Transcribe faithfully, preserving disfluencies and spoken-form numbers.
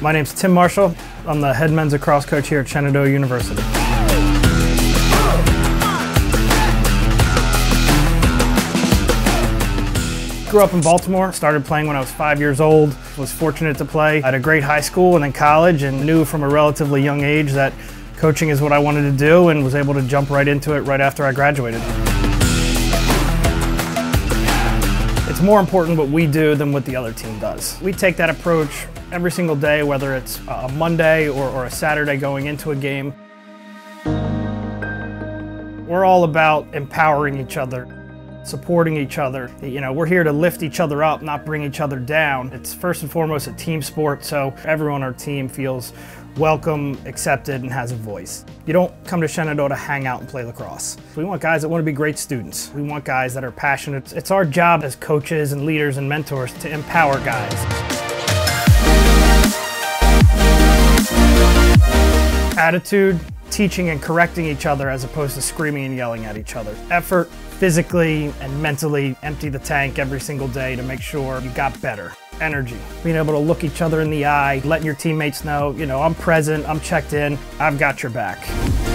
My name's Tim Marshall. I'm the head men's lacrosse coach here at Shenandoah University. Grew up in Baltimore, started playing when I was five years old, was fortunate to play at a great high school and then college, and knew from a relatively young age that coaching is what I wanted to do, and was able to jump right into it right after I graduated. It's more important what we do than what the other team does. We take that approach every single day, whether it's a Monday or, or a Saturday going into a game. We're all about empowering each other, supporting each other. You know, we're here to lift each other up, not bring each other down. It's first and foremost a team sport, so everyone on our team feels welcome, accepted, and has a voice. You don't come to Shenandoah to hang out and play lacrosse. We want guys that want to be great students. We want guys that are passionate. It's our job as coaches and leaders and mentors to empower guys. Attitude, teaching and correcting each other as opposed to screaming and yelling at each other. Effort, physically and mentally, empty the tank every single day to make sure you got better. Energy, being able to look each other in the eye, letting your teammates know, you know, I'm present, I'm checked in, I've got your back.